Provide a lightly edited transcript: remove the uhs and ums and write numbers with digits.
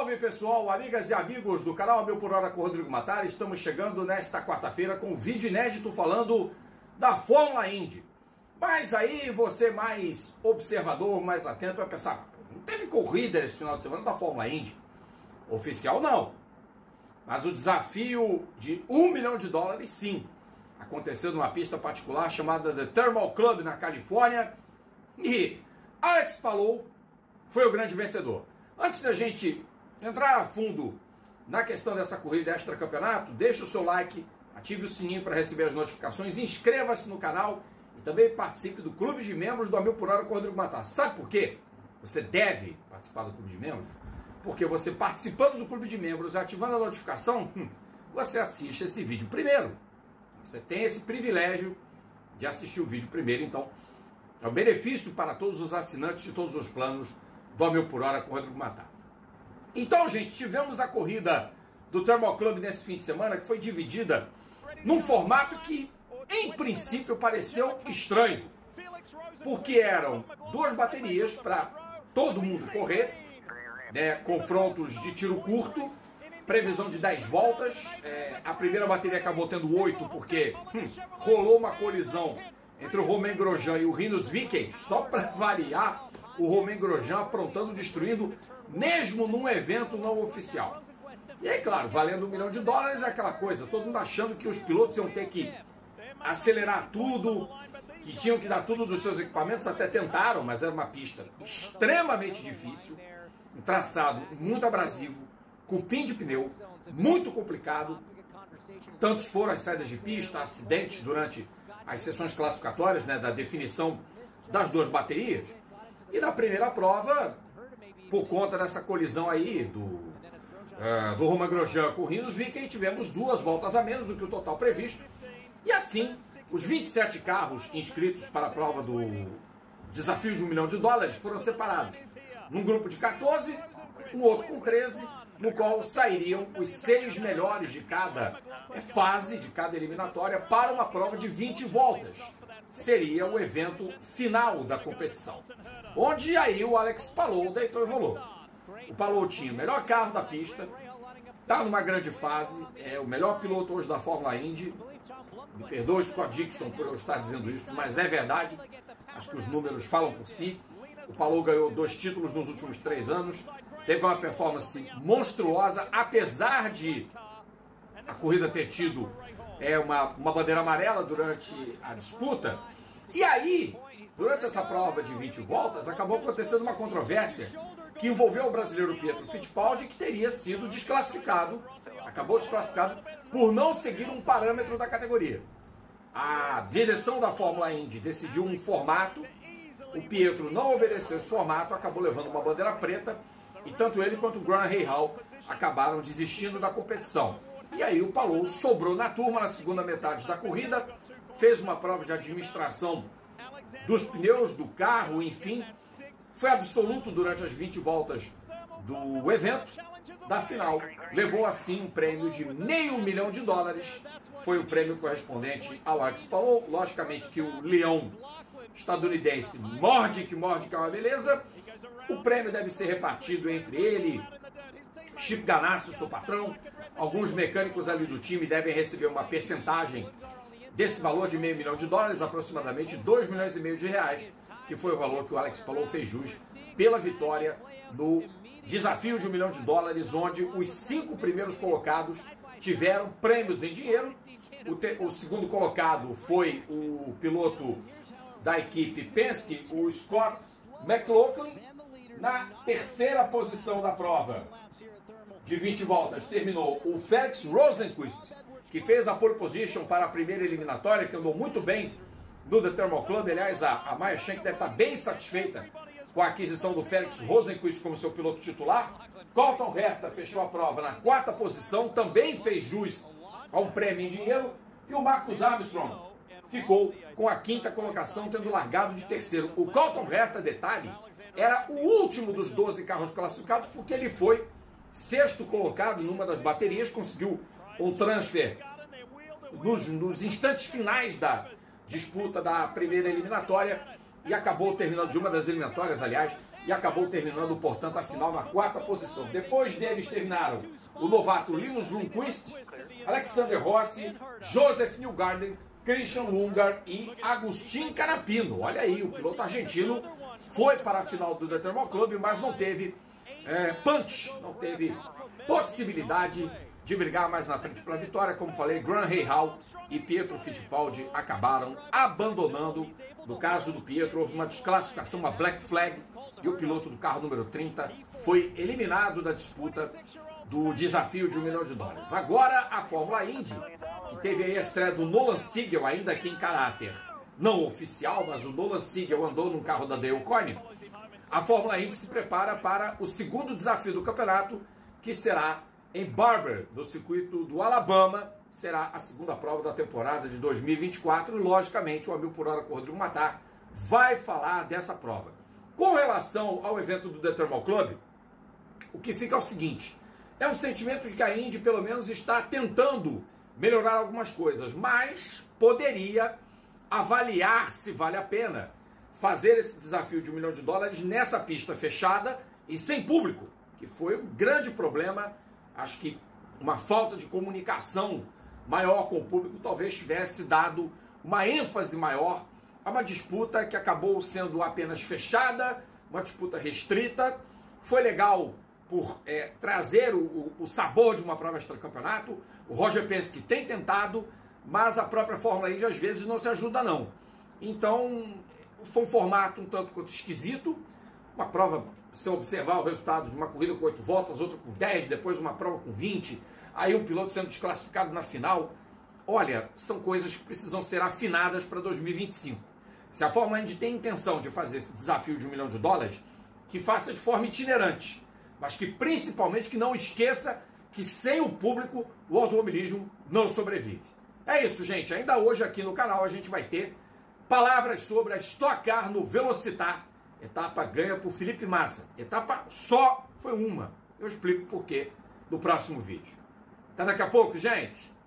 Salve pessoal, amigas e amigos do canal A Mil Por Hora com Rodrigo Mattar. Estamos chegando nesta quarta-feira com um vídeo inédito falando da Fórmula Indy. Mas aí você mais observador, mais atento vai pensar, não teve corrida esse final de semana da Fórmula Indy? Oficial não, mas o desafio de US$1 milhão sim. Aconteceu numa pista particular chamada The Thermal Club na Califórnia e Alex Palou foi o grande vencedor. Antes da gente entrar a fundo na questão dessa corrida extra-campeonato, deixe o seu like, ative o sininho para receber as notificações, inscreva-se no canal e também participe do Clube de Membros do A Mil Por Hora com Rodrigo Mattar. Sabe por quê? Você deve participar do Clube de Membros, porque você participando do Clube de Membros e ativando a notificação, você assiste esse vídeo primeiro. Você tem esse privilégio de assistir o vídeo primeiro, então é um benefício para todos os assinantes de todos os planos do A Mil Por Hora com Rodrigo Mattar. Então, gente, tivemos a corrida do Thermal Club nesse fim de semana, que foi dividida num formato que, em princípio, pareceu estranho, porque eram duas baterias para todo mundo correr, né, confrontos de tiro curto, previsão de 10 voltas. A primeira bateria acabou tendo 8, porque rolou uma colisão entre o Romain Grosjean e o Rinus Veekay, só para variar. O Romain Grosjean aprontando, destruindo, mesmo num evento não oficial. E aí, claro, valendo US$1 milhão, é aquela coisa, todo mundo achando que os pilotos iam ter que acelerar tudo, que tinham que dar tudo dos seus equipamentos, até tentaram, mas era uma pista extremamente difícil, um traçado muito abrasivo, cupim de pneu, muito complicado. Tantos foram as saídas de pista, acidentes durante as sessões classificatórias, né, da definição das duas baterias. E na primeira prova, por conta dessa colisão aí do Romain Grosjean com o Rinus Veekay, tivemos duas voltas a menos do que o total previsto. E assim, os 27 carros inscritos para a prova do desafio de US$1 milhão foram separados num grupo de 14, um outro com 13, no qual sairiam os 6 melhores de cada fase, de cada eliminatória, para uma prova de 20 voltas. Seria o evento final da competição, onde aí o Alex Palou deitou e rolou. O Palou tinha o melhor carro da pista, está numa grande fase, é o melhor piloto hoje da Fórmula Indy. Me perdoe, Scott Dixon, por eu estar dizendo isso, mas é verdade, acho que os números falam por si. O Palou ganhou 2 títulos nos últimos 3 anos, teve uma performance monstruosa, apesar de a corrida ter tido uma bandeira amarela durante a disputa. E aí, durante essa prova de 20 voltas, acabou acontecendo uma controvérsia que envolveu o brasileiro Pietro Fittipaldi, que teria sido desclassificado, acabou desclassificado, por não seguir um parâmetro da categoria. A direção da Fórmula Indy decidiu um formato, o Pietro não obedeceu esse formato, acabou levando uma bandeira preta, e tanto ele quanto o Graham Rahal acabaram desistindo da competição. E aí o Palou sobrou na turma na segunda metade da corrida, fez uma prova de administração dos pneus, do carro, enfim. Foi absoluto durante as 20 voltas do evento, da final. Levou assim um prêmio de US$500 mil. Foi o prêmio correspondente ao Alex Palou. Logicamente que o leão estadunidense morde que é uma beleza. O prêmio deve ser repartido entre ele, Chip Ganassi, o seu patrão. Alguns mecânicos ali do time devem receber uma percentagem desse valor de US$500 mil, aproximadamente R$2,5 milhões, que foi o valor que o Alex Palou fez jus pela vitória no desafio de US$1 milhão, onde os 5 primeiros colocados tiveram prêmios em dinheiro. O segundo colocado foi o piloto da equipe Penske, o Scott McLaughlin. Na terceira posição da prova de 20 voltas terminou o Félix Rosenquist, que fez a pole position para a primeira eliminatória, que andou muito bem no The Thermal Club. Aliás, a Maya Schenck deve estar bem satisfeita com a aquisição do Félix Rosenquist como seu piloto titular. Colton Herta fechou a prova na 4ª posição, também fez jus a um prêmio em dinheiro. E o Marcus Armstrong ficou com a 5ª colocação, tendo largado de terceiro. O Colton Herta, detalhe, era o último dos 12 carros classificados, porque ele foi 6º colocado numa das baterias, conseguiu um transfer nos instantes finais da disputa da primeira eliminatória e acabou terminando, de uma das eliminatórias, aliás, e acabou terminando, portanto, a final na quarta posição. Depois deles terminaram o novato Linus Lundqvist, Alexander Rossi, Joseph Newgarden, Christian Lungar e Agustin Carapino. Olha aí, o piloto argentino foi para a final do The Thermal Club, mas não teve punch, não teve possibilidade de brigar mais na frente pela vitória. Como falei, Graham Rahal e Pietro Fittipaldi acabaram abandonando. No caso do Pietro, houve uma desclassificação, uma black flag, e o piloto do carro número 30 foi eliminado da disputa do desafio de US$1 milhão. Agora, a Fórmula Indy, que teve aí a estreia do Nolan Siegel, ainda que em caráter não oficial, mas o Nolan Siegel andou no carro da Dale Coyne. A Fórmula Indy se prepara para o segundo desafio do campeonato, que será em Barber, no circuito do Alabama. Será a segunda prova da temporada de 2024 e, logicamente, o A Mil Por Hora com Rodrigo Mattar vai falar dessa prova. Com relação ao evento do The Thermal Club, o que fica é o seguinte: é um sentimento de que a Indy, pelo menos, está tentando melhorar algumas coisas, mas poderia avaliar se vale a pena fazer esse desafio de US$1 milhão nessa pista fechada e sem público, que foi um grande problema. Acho que uma falta de comunicação maior com o público talvez tivesse dado uma ênfase maior a uma disputa que acabou sendo apenas fechada, uma disputa restrita. Foi legal por trazer o sabor de uma prova extracampeonato. O Roger Penske tem tentado, mas a própria Fórmula Indy às vezes não se ajuda não. Então foi um formato um tanto quanto esquisito. Uma prova, se observar o resultado de uma corrida com 8 voltas, outra com 10, depois uma prova com 20, aí um piloto sendo desclassificado na final. Olha, são coisas que precisam ser afinadas para 2025. Se a Fórmula Indy tem intenção de fazer esse desafio de US$1 milhão, que faça de forma itinerante, mas que principalmente que não esqueça que sem o público o automobilismo não sobrevive. É isso, gente. Ainda hoje aqui no canal a gente vai ter palavras sobre a Stock Car no Velocitar. Etapa ganha por Felipe Massa. Etapa só foi uma. Eu explico por quê no próximo vídeo. Até daqui a pouco, gente!